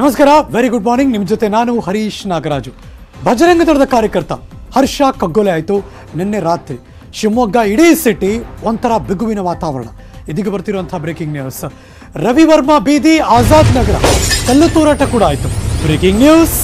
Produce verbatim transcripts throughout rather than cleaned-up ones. ನಮಸ್ಕಾರ very good morning ನಿಮ್ಮ ಜೊತೆ ನಾನು ಹರೀಶ್ ನಾಗರಾಜು ಭಜರಂಗ ದಳದ ಕಾರ್ಯಕರ್ತ ಹರ್ಷ ಕಗ್ಗೋಲೆ ಆಯಿತು ನಿನ್ನೆ ರಾತ್ರಿ ಶಿವಮೊಗ್ಗ ಇಡೀ ಸಿಟಿ ಒಂತರ ಬಿಗುವಿನ ವಾತಾವರಣ ಇದೀಗ ಬರ್ತಿರುವಂತ ಬ್ರೇಕಿಂಗ್ ನ್ಯೂಸ್ ರವಿವರ್ಮ ಬೀದಿ ಆಜಾದ್ ನಗರ ಕಲ್ಲು ತೂರಾಟ ಕೂಡ ಆಯಿತು ಬ್ರೇಕಿಂಗ್ ನ್ಯೂಸ್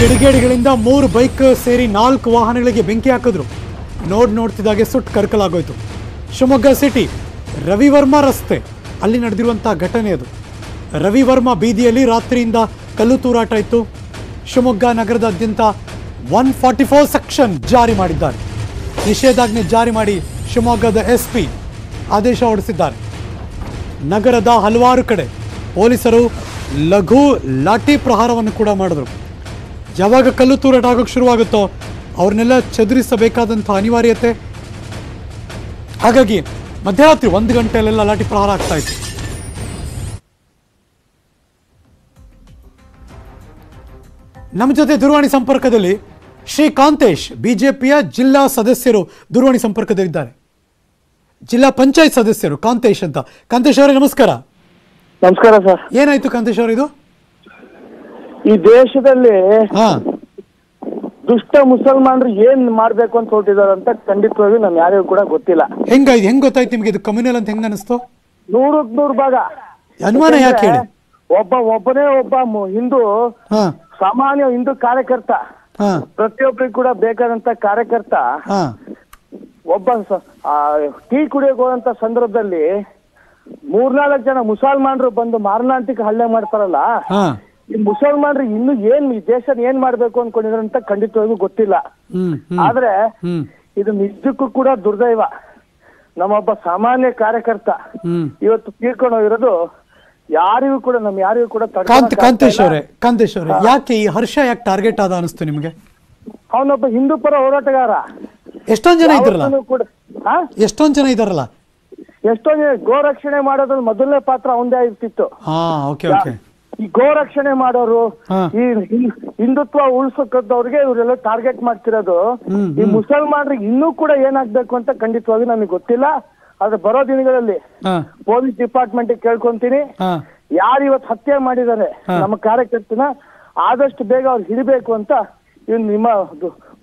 ಕಿಡಿಗೇಡಿಗಳಿಂದ ಮೂರು ಬೈಕ್ ಸೇರಿ ನಾಲ್ಕು ವಾಹನಗಳಿಗೆ ಬೆಂಕಿ ಹಾಕಿದ್ರು ನೋಡ್ ನೋಡ್ತಿದಾಗೆ ಸುಟ್ಟು ಕರ್ಕಲಾಗೋಯ್ತು ಶಿವಮೊಗ್ಗ ಸಿಟಿ ರವಿವರ್ಮ ರಸ್ತೆ ಅಲ್ಲಿ ನಡೆದಿರುವಂತಹ ಘಟನೆ ಅದು ರವಿವರ್ಮ ಬೀದಿಯಲ್ಲಿ ರಾತ್ರಿಯಿಂದ ಕಲ್ಲು ತೂರಾಟ ಇತ್ತು ಶಿವಮೊಗ್ಗ ನಗರದಾದ್ಯಂತ ಒನ್ ಫಾರ್ಟಿ ಫೋರ್ ಸೆಕ್ಷನ್ ಜಾರಿ ಮಾಡಿದ್ದಾರೆ ನಿಷೇಧಾಜ್ಞೆ ಜಾರಿ ಮಾಡಿ ಶಿವಮೊಗ್ಗದ ಎಸ್ ಪಿ ಆದೇಶ ಹೊರಡಿಸಿದ್ದಾರೆ ನಗರದ ಹಲವಾರು ಕಡೆ ಪೊಲೀಸರು ಲಘು ಲಾಠಿ ಪ್ರಹಾರವನ್ನು ಕೂಡ ಮಾಡಿದ್ರು ಯಾವಾಗ ಕಲ್ಲು ತೂರಾಟ ಆಗೋಕ್ಕೆ ಶುರುವಾಗುತ್ತೋ ಅವ್ರನ್ನೆಲ್ಲ ಚದುರಿಸಬೇಕಾದಂಥ ಅನಿವಾರ್ಯತೆ ಹಾಗಾಗಿ ಮಧ್ಯರಾತ್ರಿ ಒಂದು ಗಂಟೆಯಲ್ಲೆಲ್ಲ ಲಾಠಿ ಪ್ರಹಾರ ಆಗ್ತಾ ಇತ್ತು ನಮ್ಮ ಜೊತೆ ದೂರವಾಣಿ ಸಂಪರ್ಕದಲ್ಲಿ ಶ್ರೀ ಕಾಂತೇಶ್ ಬಿಜೆಪಿಯ ಜಿಲ್ಲಾ ಸದಸ್ಯರು ದೂರವಾಣಿ ಸಂಪರ್ಕದಲ್ಲಿದ್ದಾರೆ ಜಿಲ್ಲಾ ಪಂಚಾಯತ್ ಸದಸ್ಯರು ಕಾಂತೇಶ್ ಅಂತ ಕಾಂತೇಶ್ ಅವರೇ ನಮಸ್ಕಾರ ನಮಸ್ಕಾರ ಸರ್ ಏನಾಯ್ತು ಕಾಂತೇಶ್ ಅವರೇ ಇದು ಈ ದೇಶದಲ್ಲಿ ದುಷ್ಟ ಮುಸಲ್ಮಾನರು ಏನ್ ಮಾಡ್ಬೇಕು ಅಂತ ಹೊರಟಿದಾರ ಅಂತ ಖಂಡಿತವಾಗಿ ನಮ್ ಯಾರಿಗೂ ಕೂಡ ಗೊತ್ತಿಲ್ಲ ಹೆಂಗಾಯ್ತು ಹೆಂಗ್ ಗೊತ್ತಾಯ್ತು ನಿಮ್ಗೆ ಇದು ಕಮ್ಯುನಲ್ ಅಂತ ಹೆಂಗ್ ಅನಿಸ್ತು ನೂರಕ್ ನೂರು ಭಾಗ ಅನುಮಾನ ಯಾಕೆ ಹೇಳಿ ಒಬ್ಬ ಒಬ್ಬನೇ ಒಬ್ಬ ಹಿಂದೂ ಸಾಮಾನ್ಯ ಹಿಂದೂ ಕಾರ್ಯಕರ್ತ ಪ್ರತಿಯೊಬ್ಬರಿಗೂ ಕೂಡ ಬೇಕಾದಂತ ಕಾರ್ಯಕರ್ತ ಒಬ್ಬ ಟೀ ಕುಡಿಯೋಕೆ ಹೋದಂತ ಸಂದರ್ಭದಲ್ಲಿ ಮೂರ್ನಾಲ್ಕು ಜನ ಮುಸಲ್ಮಾನರು ಬಂದು ಮಾರಣಾಂತಿಕ ಹಲ್ಲೆ ಮಾಡ್ತಾರಲ್ಲ ಈ ಮುಸಲ್ಮಾನರು ಇನ್ನು ಏನ್ ಈ ದೇಶ ಏನ್ ಮಾಡ್ಬೇಕು ಅನ್ಕೊಂಡಿದ್ರು ಅಂತ ಖಂಡಿತವಾಗೂ ಗೊತ್ತಿಲ್ಲ. ಆದ್ರೆ ಇದು ನಿಜಕ್ಕೂ ಕೂಡ ದುರ್ದೈವ. ನಮ್ಮೊಬ್ಬ ಸಾಮಾನ್ಯ ಕಾರ್ಯಕರ್ತ ಇವತ್ತು ತೀರ್ಕೊಂಡು ಹೋಗಿರೋದು ಯಾರಿಗೂ ಕೂಡ ನಮ್ ಯಾರಿಗೂ ಕೂಡ ಕಾಂತೇಶ್ ಅವರೇ ಕಾಂತೇಶ್ ಅವರೇ ಯಾಕೆ ಈ ಹರ್ಷ ಯಾಕೆ ಟಾರ್ಗೆಟ್ ಆದ ಅನಿಸ್ತು ನಿಮ್ಗೆ? ಅವನೊಬ್ಬ ಹಿಂದೂ ಪರ ಹೋರಾಟಗಾರ. ಎಷ್ಟೊಂದ್ ಜನ ಇದ್ರಲ್ಲ ಎಷ್ಟೊಂದ್ ಜನ ಇದಾರಲ್ಲ ಎಷ್ಟೊಂದ್ ಜನ ಗೋ ರಕ್ಷಣೆ ಮಾಡೋದ್ರ ಮೊದಲನೇ ಪಾತ್ರ ಅವಂದೇ ಇರ್ತಿತ್ತು. ಈ ಗೋ ರಕ್ಷಣೆ ಮಾಡೋರು ಈ ಹಿಂದುತ್ವ ಉಳಿಸೋದವ್ರಿಗೆ ಇವರೆಲ್ಲ ಟಾರ್ಗೆಟ್ ಮಾಡ್ತಿರೋದು. ಈ ಮುಸಲ್ಮಾನರಿಗೆ ಇನ್ನೂ ಕೂಡ ಏನಾಗ್ಬೇಕು ಅಂತ ಖಂಡಿತವಾಗಿ ನನಗೆ ಗೊತ್ತಿಲ್ಲ. ಆದ್ರೆ ಬರೋ ದಿನಗಳಲ್ಲಿ ಪೊಲೀಸ್ ಡಿಪಾರ್ಟ್ಮೆಂಟ್ ಕೇಳ್ಕೊಂತೀನಿ, ಯಾರು ಇವತ್ತು ಹತ್ಯೆ ಮಾಡಿದ್ದಾರೆ ನಮ್ಮ ಕಾರ್ಯಕರ್ತನ ಆದಷ್ಟು ಬೇಗ ಅವ್ರು ಹಿಡಿಬೇಕು ಅಂತ ಇವ್ ನಿಮ್ಮ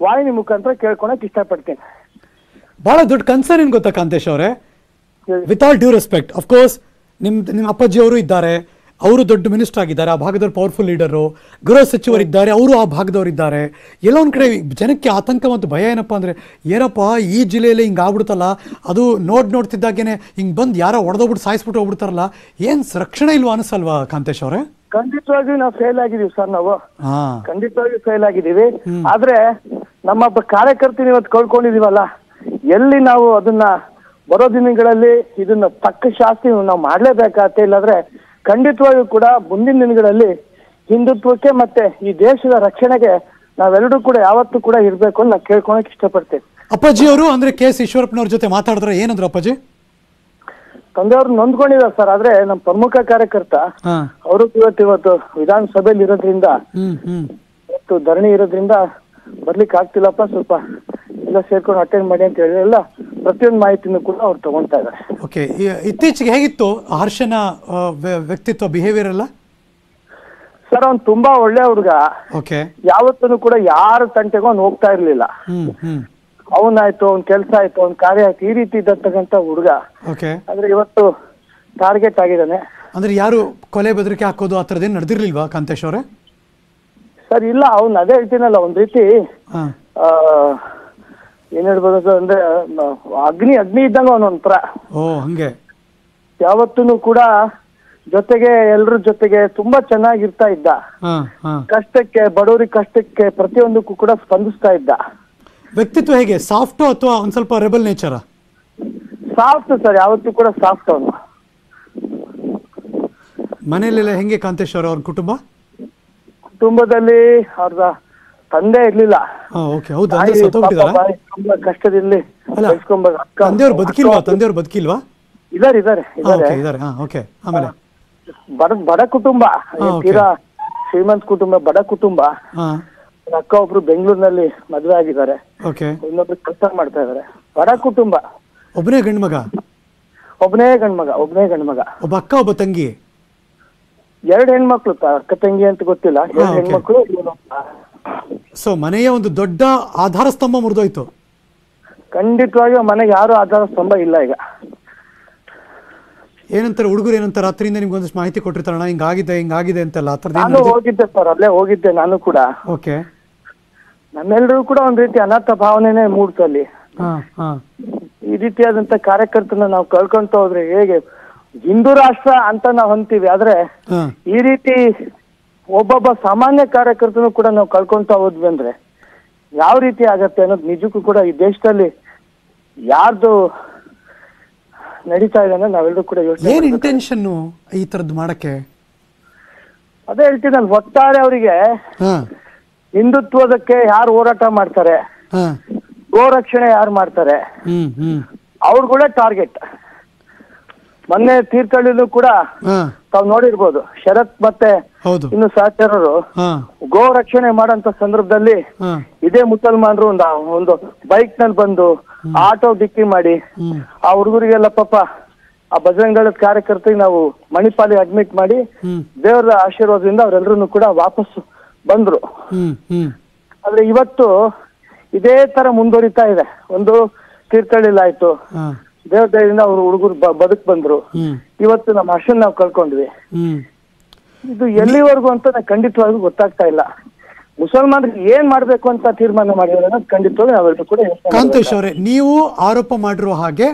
ವಾಹಿನಿ ಮುಖಾಂತರ ಕೇಳ್ಕೊಳಕ್ ಇಷ್ಟಪಡ್ತೀನಿ. ಬಹಳ ದೊಡ್ಡ ಕನ್ಸರ್ನ್ ಏನ್ ಗೊತ್ತಾ ಕಾಂತೇಶ್ ಅವರೇ, with all due respect of course ನಿಮ್ ನಿಮ್ ಅಪ್ಪಾಜಿ ಅವರು ಇದ್ದಾರೆ, ಅವರು ದೊಡ್ಡ ಮಿನಿಸ್ಟರ್ ಆಗಿದ್ದಾರೆ, ಆ ಭಾಗದವ್ರು ಪವರ್ಫುಲ್ ಲೀಡರು, ಗೃಹ ಸಚಿವರಿದ್ದಾರೆ, ಅವರು ಆ ಭಾಗದವರಿದ್ದಾರೆ. ಎಲ್ಲ ಒಂದು ಕಡೆ ಜನಕ್ಕೆ ಆತಂಕ ಮತ್ತು ಭಯ ಏನಪ್ಪ ಅಂದರೆ, ಏನಪ್ಪ ಈ ಜಿಲ್ಲೆಯಲ್ಲಿ ಹಿಂಗೆ ಆಗ್ಬಿಡ್ತಲ್ಲ, ಅದು ನೋಡ್ ನೋಡ್ತಿದ್ದಾಗೇನೆ ಹಿಂಗೆ ಬಂದು ಯಾರೋ ಹೊಡೆದೋಗ್ಬಿಟ್ಟು ಸಾಯಿಸ್ಬಿಟ್ಟು ಹೋಗ್ಬಿಡ್ತಾರಲ್ಲ, ಏನು ರಕ್ಷಣೆ ಇಲ್ವಾ ಅನಿಸಲ್ವಾ ಕಾಂತೇಶ್ ಅವರೇ? ಖಂಡಿತವಾಗಿ ನಾವು ಫೇಲ್ ಆಗಿದ್ದೀವಿ ಸರ್, ನಾವು ಖಂಡಿತವಾಗಿ ಫೇಲ್ ಆಗಿದ್ದೀವಿ. ಆದರೆ ನಮ್ಮೊಬ್ಬ ಕಾರ್ಯಕರ್ತನ ಇವತ್ತು ಕಳ್ಕೊಂಡಿದೀವಲ್ಲ, ಎಲ್ಲಿ ನಾವು ಅದನ್ನ ಬರೋ ದಿನಗಳಲ್ಲಿ ಇದನ್ನ ತಕ್ಕ ಶಾಸ್ತಿ ನಾವು ಮಾಡಲೇಬೇಕಾಗತ್ತೆ. ಇಲ್ಲಾಂದ್ರೆ ಖಂಡಿತವಾಗಿಯೂ ಕೂಡ ಮುಂದಿನ ದಿನಗಳಲ್ಲಿ ಹಿಂದುತ್ವಕ್ಕೆ ಮತ್ತೆ ಈ ದೇಶದ ರಕ್ಷಣೆಗೆ ನಾವೆಲ್ಲರೂ ಕೂಡ ಯಾವತ್ತೂ ಕೂಡ ಇರಬೇಕು ಅಂತ ನಾನು ಕೇಳ್ಕೊಳಕ್ ಇಷ್ಟಪಡ್ತೇನೆ. ಅಪ್ಪಾಜಿ ಅವರು ಅಂದ್ರೆ ಕೆ. ಈಶ್ವರಪ್ಪನವ್ರ ಜೊತೆ ಮಾತಾಡಿದ್ರೆ ಏನಂದ್ರು ಅಪ್ಪಾಜಿ? ತಂದೆಯವ್ರು ನೊಂದ್ಕೊಂಡಿದ್ದಾರೆ ಸರ್, ಆದ್ರೆ ನಮ್ಮ ಪ್ರಮುಖ ಕಾರ್ಯಕರ್ತ ಅವರು ಇವತ್ತು ಇವತ್ತು ವಿಧಾನಸಭೆಯಲ್ಲಿ ಇರೋದ್ರಿಂದ ಇವತ್ತು ಧರಣಿ ಇರೋದ್ರಿಂದ ಬರ್ಲಿಕ್ಕೆ ಆಗ್ತಿಲ್ಲಪ್ಪ, ಸ್ವಲ್ಪ ಎಲ್ಲ ಸೇರ್ಕೊಂಡು ಅಟೆಂಡ್ ಮಾಡಿ ಅಂತ ಹೇಳಿದ್ರಲ್ಲ, ಪ್ರತಿಯೊಂದು ಮಾಹಿತಿನೂ ಕೂಡ ಅವ್ರು ತಗೊಂತಾ ಇದ್ದಾರೆ. ಓಕೆ, ಇತ್ತೀಚೆಗೆ ಹೇಗಿತ್ತು ಹರ್ಷನ ವ್ಯಕ್ತಿತ್ವ ಬಿಹೇವಿಯರ್ ಎಲ್ಲ? ಸರ್ ಅವ್ನು ತುಂಬಾ ಒಳ್ಳೆ ಹುಡುಗ, ಯಾವತ್ತೂ ಕೂಡ ಯಾರ ತಂಟೆಗೂ ಅವ್ನು ಹೋಗ್ತಾ ಇರ್ಲಿಲ್ಲ. ಅವನಾಯ್ತು ಅವ್ನ ಕೆಲಸ ಆಯ್ತು ಅವ್ನ ಕಾರ್ಯ ಆಯ್ತು, ಈ ರೀತಿ ಇದ್ದಂತ ಹುಡುಗ. ಅಂದ್ರೆ ಇವತ್ತು ಟಾರ್ಗೆಟ್ ಆಗಿದ್ದಾನೆ. ಅಂದ್ರೆ ಯಾರು ಕೊಲೆ ಬೆದರಿಕೆ ಹಾಕೋದು ಆ ಥರದೇನು ನಡೆದಿರ್ಲಿಲ್ವಾ ಕಾಂತೇಶ್ ಅವರೇ? ಸರ್ ಇಲ್ಲ, ಅವ್ನು ಅದೇ ಹೇಳ್ತೀನಲ್ಲ, ಒಂದ್ ರೀತಿ ಏನ್ ಹೇಳ್ಬೋದು ಅಂದ್ರೆ ಅಗ್ನಿ ಅಗ್ನಿ ಇದ್ದಂಗ ಅವನೊಂಥರ. ಯಾವತ್ತೂ ಕೂಡ ಜೊತೆಗೆ ಎಲ್ರ ಜೊತೆಗೆ ತುಂಬಾ ಚೆನ್ನಾಗಿರ್ತಾ ಇದ್ದ, ಕಷ್ಟಕ್ಕೆ ಬಡವರಿಗೆ ಕಷ್ಟಕ್ಕೆ ಪ್ರತಿಯೊಂದಕ್ಕೂ ಕೂಡ ಸ್ಪಂದಿಸ್ತಾ ಇದ್ದ. ವ್ಯಕ್ತಿತ್ವ ಹೇಗೆ, ಸಾಫ್ಟ್ ಅಥವಾ ಒಂದ್ ಸ್ವಲ್ಪ ರೆಬಲ್ ನೇಚರ್? ಸಾಫ್ಟ್ ಸರ್, ಯಾವತ್ತೂ ಕೂಡ ಸಾಫ್ಟ್ ಅವನು. ಮನೆಯಲ್ಲೆಲ್ಲ ಹೆಂಗೆ ಕಾಂತೇಶ್ ಅವ್ರ ಅವ್ರ ಕುಟುಂಬ? ಕುಟುಂಬದಲ್ಲಿ ಅವ್ರದ ತಂದೆ ಇರ್ಲಿಲ್ಲ, ಕಷ್ಟದಲ್ಲಿ ಬದುಕಿಲ್ವಾ? ತಂದೆಯವ್ರು ಬದುಕಿಲ್ವಾ? ಇದಾರೆ ಇದಾರೆ ಇದಾರೆ. ಬಡ ಬಡ ಕುಟುಂಬ ತೀರಾ ಶ್ರೀಮಂತ ಕುಟುಂಬ ಬಡ ಕುಟುಂಬ. ಅಕ್ಕ ಒಬ್ರು ಬೆಂಗಳೂರಿನಲ್ಲಿ ಮದುವೆ ಆಗಿದ್ದಾರೆ, ಇನ್ನೊಬ್ರು ಕೆಲಸ ಮಾಡ್ತಾ ಇದಾರೆ. ಬಡ ಕುಟುಂಬ, ಒಬ್ಬನೇ ಗಂಡ್ಮಗ ಒಬ್ಬನೇ ಗಂಡ್ಮಗ ಒಬ್ಬನೇ ಗಂಡ್ಮಗ ಒಬ್ಬ ಅಕ್ಕ ಒಬ್ಬ ತಂಗಿ, ಎರಡು ಹೆಣ್ಮಕ್ಳು. ಅಕ್ಕ ತಂಗಿ ಅಂತ ಗೊತ್ತಿಲ್ಲ, ಎರಡು ಹೆಣ್ಮಕ್ಳು. ಸೊ ಮನೆಯ ಒಂದು ದೊಡ್ಡ ಆಧಾರ ಸ್ತಂಭ ಮುರಿದೋಯ್ತು. ಖಂಡಿತವಾಗಿ ಮನೆಗೆ ಯಾರು ಆಧಾರ ಸ್ತಂಭ ಇಲ್ಲ ಈಗ. ಏನಂತಾರೆ ಹುಡುಗರು, ಏನಂತ ರಾತ್ರಿಯಿಂದ ನಿಮ್ಗೆ ಒಂದಷ್ಟು ಮಾಹಿತಿ ಕೊಟ್ಟಿರ್ತಾರಣ್ಣ, ಹಿಂಗಾಗಿದೆ ಹಿಂಗಾಗಿದೆ ಅಂತೆಲ್ಲ? ನಾನು ಹೋಗಿದ್ದೆ ಸರ್, ಅಲ್ಲೇ ಹೋಗಿದ್ದೆ ನಾನು ಕೂಡ. ಓಕೆ. ನಮ್ಮೆಲ್ಲರೂ ಕೂಡ ಒಂದ್ ರೀತಿ ಅನಾಥ ಭಾವನೆನೇ ಮೂಡ್ತಲ್ಲಿ. ಈ ರೀತಿಯಾದಂತ ಕಾರ್ಯಕರ್ತನ ನಾವು ಕಳ್ಕೊಂತ ಹೋದ್ರೆ ಹೇಗೆ? ಹಿಂದೂ ರಾಷ್ಟ್ರ ಅಂತ ನಾವು ಅಂತೀವಿ, ಆದ್ರೆ ಈ ರೀತಿ ಒಬ್ಬೊಬ್ಬ ಸಾಮಾನ್ಯ ಕಾರ್ಯಕರ್ತನು ಕೂಡ ನಾವು ಕಳ್ಕೊಂತ ಹೋದ್ವಿ ಅಂದ್ರೆ ಯಾವ ರೀತಿ ಆಗತ್ತೆ ಅನ್ನೋದು ನಿಜಕ್ಕೂ ಕೂಡ ಈ ದೇಶದಲ್ಲಿ ಯಾರ್ದು ನಡೀತಾ ಇದೆ. ನಾವೆಲ್ಲರೂ ಕೂಡ ಏನ್ ಇಂಟೆನ್ಷನ್ ಈ ತರದ್ದು ಮಾಡಕ್ಕೆ? ಅದೇ ಹೇಳ್ತೀನಿ, ಒಟ್ಟಾರೆ ಅವರಿಗೆ ಹಿಂದುತ್ವದಕ್ಕೆ ಯಾರು ಹೋರಾಟ ಮಾಡ್ತಾರೆ, ಗೋರಕ್ಷಣೆ ಯಾರು ಮಾಡ್ತಾರೆ, ಅವ್ರುಗಳ ಟಾರ್ಗೆಟ್. ಮೊನ್ನೆ ತೀರ್ಥಹಳ್ಳಿಲೂ ಕೂಡ ತಾವ್ ನೋಡಿರ್ಬೋದು, ಶರತ್ ಮತ್ತೆ ಇನ್ನು ಸಹಚರರು ಗೋ ರಕ್ಷಣೆ ಮಾಡಂತ ಸಂದರ್ಭದಲ್ಲಿ ಇದೇ ಮುಸಲ್ಮಾನರು ಒಂದು ಒಂದು ಬೈಕ್ ನಲ್ಲಿ ಬಂದು ಆಟೋ ಡಿಕ್ಕಿ ಮಾಡಿ ಆ ಹುಡುಗರಿಗೆಲ್ಲ ಪಾಪ ಆ ಬಜರಂಗ್ ದಳದ ಕಾರ್ಯಕರ್ತರಿಗೆ ನಾವು ಮಣಿಪಾಲಿಗೆ ಅಡ್ಮಿಟ್ ಮಾಡಿ ದೇವರ ಆಶೀರ್ವಾದದಿಂದ ಅವರೆಲ್ಲರೂ ಕೂಡ ವಾಪಸ್ ಬಂದ್ರು. ಆದ್ರೆ ಇವತ್ತು ಇದೇ ತರ ಮುಂದುವರಿತಾ ಇದೆ. ಒಂದು ತೀರ್ಥಹಳ್ಳಿಲಿ ಆಯ್ತು, ದೇವ್ರ ದಯದಿಂದ ಅವ್ರು ಹುಡುಗರು ಬದುಕ್ ಬಂದ್ರು. ಇವತ್ತು ನಮ್ಮ ಹರ್ಷನ್ ನಾವು ಕಳ್ಕೊಂಡ್ವಿ. ಇದು ಎಲ್ಲಿವರೆಗೂ ಅಂತ ಖಂಡಿತವಾಗೂ ಗೊತ್ತಾಗ್ತಾ ಇಲ್ಲ. ಮುಸಲ್ಮಾನರಿಗೆ ಏನ್ ಮಾಡ್ಬೇಕು ಅಂತ ತೀರ್ಮಾನ ಮಾಡಿದ್ರೆ ಖಂಡಿತವಾಗಿ ನಾವೆಲ್ಲರೂ ಕೂಡ. ಕಾಂತೇಶ್ ಅವರೇ, ನೀವು ಆರೋಪ ಮಾಡಿರುವ ಹಾಗೆ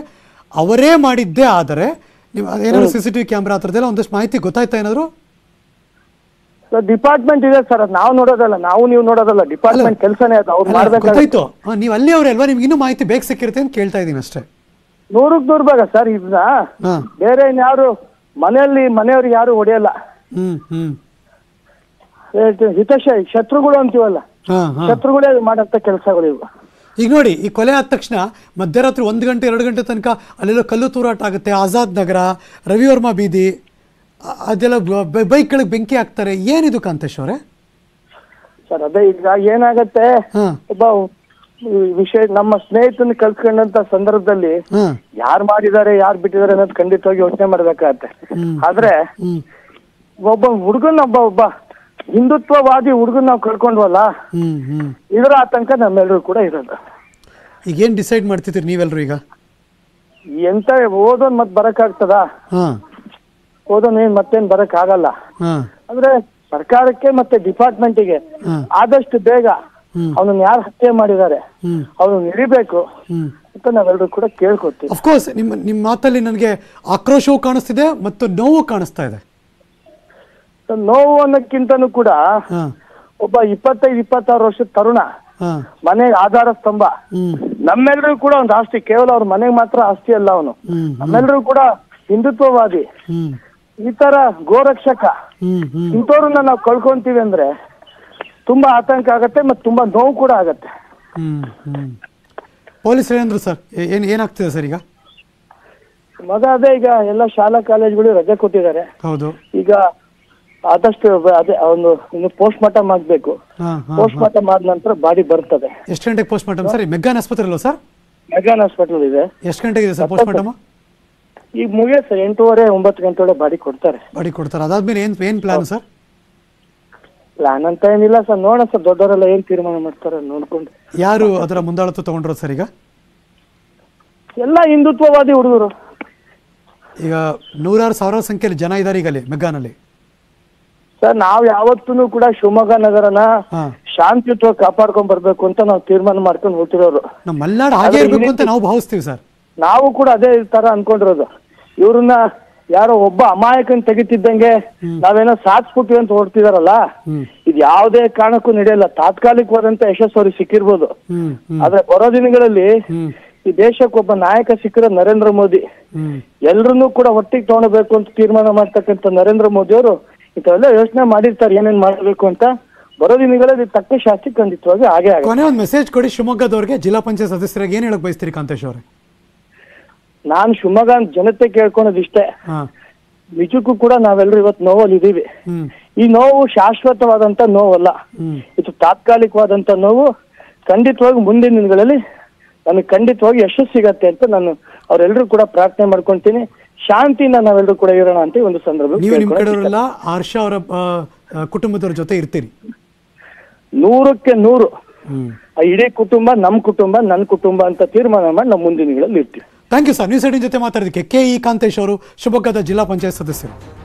ಅವರೇ ಮಾಡಿದ್ದೇ, ಆದರೆ ನೀವು ಏನಾದ್ರು ಸಿಸಿಟಿವಿ ಕ್ಯಾಮ್ರಾ ಹತ್ರದೆಲ್ಲ ಒಂದಷ್ಟು ಮಾಹಿತಿ ಗೊತ್ತಾಯ್ತಾ ಏನಾದ್ರು? ಡಿಪಾರ್ಟ್ಮೆಂಟ್ ಇದೆ ಸರ್, ಅದು ನಾವು ನೋಡೋದಲ್ಲ, ನಾವು ನೀವು ನೋಡೋದಲ್ಲ, ಡಿಪಾರ್ಟ್ಮೆಂಟ್ ಕೆಲಸನೇ ಅದು ಅವ್ರು ಮಾಡ್ಬೇಕಾಯ್ತು. ನೀವು ಅಲ್ಲಿ ಅವರಲ್ವಾ, ನಿಮ್ಗೆ ಇನ್ನೂ ಮಾಹಿತಿ ಬೇಕು ಸಿಕ್ಕಿರುತ್ತೆ ಅಂತ ಕೇಳ್ತಾ ಇದೀನಿ ಅಷ್ಟೇ. ನೂರಕ್ ನೂರ್ ಭಾಗ ಸರ್, ಇದನ್ನ ಬೇರೆ ಇನ್ಯಾರು ಮನೆಯಲ್ಲಿ ಮನೆಯವ್ರಿಗೆ ಯಾರು ಹೊಡೆಯಲ್ಲ. ಹಿತಶಿ ಶತ್ರುಗಳು ಅಂತೀವಲ್ಲ, ಶತ್ರುಗಳೇ ಮಾಡಂತ ಕೆಲಸಗಳು ಇವು. ಈಗ ನೋಡಿ, ಈ ಕೊಲೆ ಆದ ತಕ್ಷಣ ಮಧ್ಯರಾತ್ರಿ ಒಂದ್ ಗಂಟೆ ಎರಡು ಗಂಟೆ ತನಕ ಅಲ್ಲೆಲ್ಲ ಕಲ್ಲು ತೂರಾಟ ಆಗುತ್ತೆ. ಆಜಾದ್ ನಗರ, ರವಿವರ್ಮ ಬೀದಿ, ಅದೆಲ್ಲ ಬೈಕ್ಗಳಿಗೆ ಬೆಂಕಿ ಹಾಕ್ತಾರೆ. ಏನಿದು ಕಾಂತೇಶ್ ಅವರೇ? ಸರ್ ಅದೇ ಈಗ ಏನಾಗತ್ತೆ, ಒಬ್ಬ ವಿಷಯ ನಮ್ಮ ಸ್ನೇಹಿತನ ಕಲ್ತ್ಕೊಂಡಂತ ಸಂದರ್ಭದಲ್ಲಿ ಯಾರು ಮಾಡಿದ್ದಾರೆ ಯಾರು ಬಿಟ್ಟಿದ್ದಾರೆ ಅನ್ನೋದು ಖಂಡಿತವಾಗಿ ಯೋಚನೆ ಮಾಡ್ಬೇಕಾಗತ್ತೆ. ಆದ್ರೆ ಒಬ್ಬ ಹುಡುಗನ ಒಬ್ಬ ಒಬ್ಬ ಹಿಂದುತ್ವವಾದಿ ಹುಡುಗನ್ ನಾವು ಕಳ್ಕೊಂಡ್ವಲ್ಲ, ಇದರ ಆತಂಕ ನಮ್ಮೆಲ್ಲರೂ ಕೂಡ ಇರೋದು. ಈಗ ಏನ್ ಡಿಸೈಡ್ ಮಾಡ್ತಿದ್ರಿ ನೀವೆಲ್ರು? ಈಗ ಎಂತ ಓದೋನ್ ಮತ್ ಬರಕ್ ಆಗ್ತದ? ಓದೋನ್ ಏನ್ ಮತ್ತೇನ್ ಬರಕ್ ಆಗಲ್ಲ. ಅಂದ್ರೆ ಸರ್ಕಾರಕ್ಕೆ ಮತ್ತೆ ಡಿಪಾರ್ಟ್ಮೆಂಟಿಗೆ ಆದಷ್ಟು ಬೇಗ ಅವನನ್ನ ಯಾರು ಹತ್ಯೆ ಮಾಡಿದ್ದಾರೆ ಅವನನ್ನ ಹಿಡಿಬೇಕು ಅಂತ ನಾವೆಲ್ಲರೂ ಕೂಡ ಕೇಳ್ಕೊತೀವಿ. ಅಫ್ಕೋರ್ಸ್ ನಿಮ್ಮ ನಿಮ್ಮ ಮಾತಲ್ಲಿ ನನಗೆ ಆಕ್ರೋಶವೂ ಕಾಣಿಸ್ತಿದೆ ಮತ್ತು ನೋವು ಕಾಣಿಸ್ತಾ ಇದೆ. ನೋವು ಅನ್ನೋಕ್ಕಿಂತನೂ ಕೂಡ ಒಬ್ಬ ಇಪ್ಪತ್ತೈದು ಇಪ್ಪತ್ತಾರು ವರ್ಷದ ತರುಣ, ಮನೆಗೆ ಆಧಾರ ಸ್ತಂಭ. ನಮ್ಮೆಲ್ಲರೂ ಕೂಡ ಒಂದು ಆಸ್ತಿ, ಕೇವಲ ಅವ್ರ ಮನೆಗೆ ಮಾತ್ರ ಆಸ್ತಿ ಅಲ್ಲ ಅವನು, ನಮ್ಮೆಲ್ಲರೂ ಕೂಡ ಹಿಂದುತ್ವವಾದಿ, ಈ ತರ ಗೋರಕ್ಷಕ. ಇಂಥವ್ರನ್ನ ನಾವು ಕಳ್ಕೊಂತೀವಿ ಅಂದ್ರೆ ತುಂಬಾ ಆತಂಕ ಆಗತ್ತೆ ಮತ್ತೆ ತುಂಬಾ ನೋವು ಕೂಡ ಆಗತ್ತೆ. ಪೊಲೀಸರು ಏನಂದ್ರು ಸರ್? ಏನ್ ಏನಾಗ್ತಿದೆ ಸರ್ ಈಗ? ಮಗ ಅದೇ ಈಗ ಎಲ್ಲ ಶಾಲಾ ಕಾಲೇಜುಗಳು ರಜೆ ಕೊಟ್ಟಿದ್ದಾರೆ. ಹೌದು. ಈಗ ಆದಷ್ಟು ಅದೇ ಒಂದು ಇನ್ನು ಪೋಸ್ಟ್ ಮಾರ್ಟಮ್ ಆಗ್ಬೇಕು. ಪೋಸ್ಟ್ ಮಾರ್ಟಮ್ ಆದ ನಂತರ ಬಾಡಿ ಬರ್ತದೆ. ಎಷ್ಟು ಗಂಟೆಗೆ ಪೋಸ್ಟ್ ಮಾರ್ಟಮ್ ಸರ್? ಮೆಗ್ಗಾನ್ ಆಸ್ಪತ್ರೆ ಅಲ್ವಾ ಸರ್? ಮೆಗ್ಗಾನ್ ಆಸ್ಪತ್ರೆ ಇದೆ. ಎಷ್ಟು ಗಂಟೆಗೆ ಇದೆ ಸರ್ ಪೋಸ್ಟ್ ಮಾರ್ಟಮ್? ಈಗ ಮುಗಿಯೋ ಸರ್, ಎಂಟೂವರೆ ಒಂಬತ್ತು ಗಂಟೆ ಒಳಗೆ ಬಾಡಿ ಕೊಡ್ತಾರೆ. ಬಾಡಿ ಕೊಡ್ತಾರೆ. ಅದಾದ್ಮೇಲೆ ಏನ್ ಏನ್ ಪ್ಲಾನ್ ಸರ್? ಪ್ಲಾನ್ ಅಂತ ಏನಿಲ್ಲ ಸರ್, ನೋಡೋಣ ಸರ್, ದೊಡ್ಡವರೆಲ್ಲ ಏನ್ ತೀರ್ಮಾನ ಮಾಡ್ತಾರೆ ನೋಡ್ಕೊಂಡು. ಯಾರು ಅದರ ಮುಂದಾಳತ್ವ ತಗೊಂಡ್ರು ಸರ್ ಈಗ? ಎಲ್ಲ ಹಿಂದುತ್ವವಾದಿ ಹುಡುಗರು. ಈಗ ನೂರಾರು ಸಾವಿರಾರು ಸಂಖ್ಯೆಯಲ್ಲಿ ಜನ ಇದಾರೆ ಈಗ ಅಲ್ಲಿ ಮೆಗ್ಗಾನಲ್ಲಿ. ಸರ್ ನಾವು ಯಾವತ್ತೂ ಕೂಡ ಶಿವಮೊಗ್ಗ ನಗರನ ಶಾಂತಿಯುತ ಕಾಪಾಡ್ಕೊಂಡ್ ಬರ್ಬೇಕು ಅಂತ ನಾವು ತೀರ್ಮಾನ ಮಾಡ್ಕೊಂಡು ಹೋಗ್ತಿರೋರು. ನಮ್ಮ ಮಲೆನಾಡು ಹಾಗೆ ಇರಬೇಕು ಅಂತ ನಾವು ಭಾವಿಸ್ತೀವಿ ಸರ್. ನಾವು ಕೂಡ ಅದೇ ತರ ಅನ್ಕೊಂಡಿರೋದು. ಇವ್ರನ್ನ ಯಾರೋ ಒಬ್ಬ ಅಮಾಯಕನ್ ತೆಗಿತಿದ್ದಂಗೆ ನಾವೇನೋ ಸಾಧಿಸ್ಬಿಟ್ವಿ ಅಂತ ಹೊರಡ್ತಿದಾರಲ್ಲ, ಇದು ಯಾವುದೇ ಕಾರಣಕ್ಕೂ ನಡೆಯಲ್ಲ. ತಾತ್ಕಾಲಿಕವಾದಂತ ಯಶಸ್ಸು ಅವ್ರಿಗೆ ಸಿಕ್ಕಿರ್ಬೋದು, ಆದ್ರೆ ಬರೋ ದಿನಗಳಲ್ಲಿ ಈ ದೇಶಕ್ಕೊಬ್ಬ ನಾಯಕ ಸಿಕ್ಕಿರೋ ನರೇಂದ್ರ ಮೋದಿ. ಎಲ್ರನ್ನೂ ಕೂಡ ಒಟ್ಟಿಗೆ ತಗೊಳ್ಬೇಕು ಅಂತ ತೀರ್ಮಾನ ಮಾಡ್ತಕ್ಕಂಥ ನರೇಂದ್ರ ಮೋದಿ ಅವರು ಇಂಥವೆಲ್ಲ ಯೋಚನೆ ಮಾಡಿರ್ತಾರೆ ಏನೇನ್ ಮಾಡಬೇಕು ಅಂತ. ಬರೋ ದಿನಗಳಲ್ಲಿ ತಕ್ಕ ಶಾಸ್ತಿ ಖಂಡಿತವಾಗಿ ಹಾಗೆ. ಕೊನೆ ಒಂದು ಮೆಸೇಜ್ ಕೊಡಿ ಶಿವಮೊಗ್ಗದವ್ರಿಗೆ, ಜಿಲ್ಲಾ ಪಂಚಾಯತ್ ಸದಸ್ಯರಾಗಿ ಏನ್ ಹೇಳಕ್ ಬಯಸ್ತೀರಿ ಕಾಂತೇಶ್ ಅವ್ರೆ? ನಾನು ಶಿವಮೊಗ್ಗ ಜನತೆ ಕೇಳ್ಕೊಳೋದಿಷ್ಟೇ, ನಿಜಕ್ಕೂ ಕೂಡ ನಾವೆಲ್ಲರೂ ಇವತ್ತು ನೋವಲ್ಲಿ ಇದೀವಿ. ಈ ನೋವು ಶಾಶ್ವತವಾದಂತ ನೋವಲ್ಲ, ಇದು ತಾತ್ಕಾಲಿಕವಾದಂತ ನೋವು. ಖಂಡಿತವಾಗಿ ಮುಂದಿನ ದಿನಗಳಲ್ಲಿ ನನಗೆ ಖಂಡಿತವಾಗಿ ಯಶಸ್ಸು ಸಿಗತ್ತೆ ಅಂತ ನಾನು ಅವರೆಲ್ಲರೂ ಕೂಡ ಪ್ರಾರ್ಥನೆ ಮಾಡ್ಕೊಂತೀನಿ. ಶಾಂತಿಯಿಂದ ನಾವೆಲ್ಲರೂ ಕೂಡ ಇರೋಣ ಅಂತ ಒಂದು ಸಂದರ್ಭ. ನೀವು ನಿಮ್ಮ ಕಡೆವರಲ್ಲ, ಹರ್ಷ ಅವರ ಕುಟುಂಬದವರ ಜೊತೆ ಇರ್ತೀರಿ ನೂರಕ್ಕೆ ನೂರು. ಇಡೀ ಕುಟುಂಬ ನಮ್ಮ ಕುಟುಂಬ ನನ್ನ ಕುಟುಂಬ ಅಂತ ತೀರ್ಮಾನ ಮಾಡಿ ನಮ್ಮ ಮುಂದಿನ ದಿನಗಳಲ್ಲಿ ಇರ್ತೀವಿ. Thank you sir. News eighteen ಜೊತೆ ಮಾತಾಡೋದಕ್ಕೆ ಕೆ ಇ ಕಾಂತೇಶ್ ಅವರು, ಶಿವಮೊಗ್ಗದ ಜಿಲ್ಲಾ ಪಂಚಾಯತ್ ಸದಸ್ಯರು.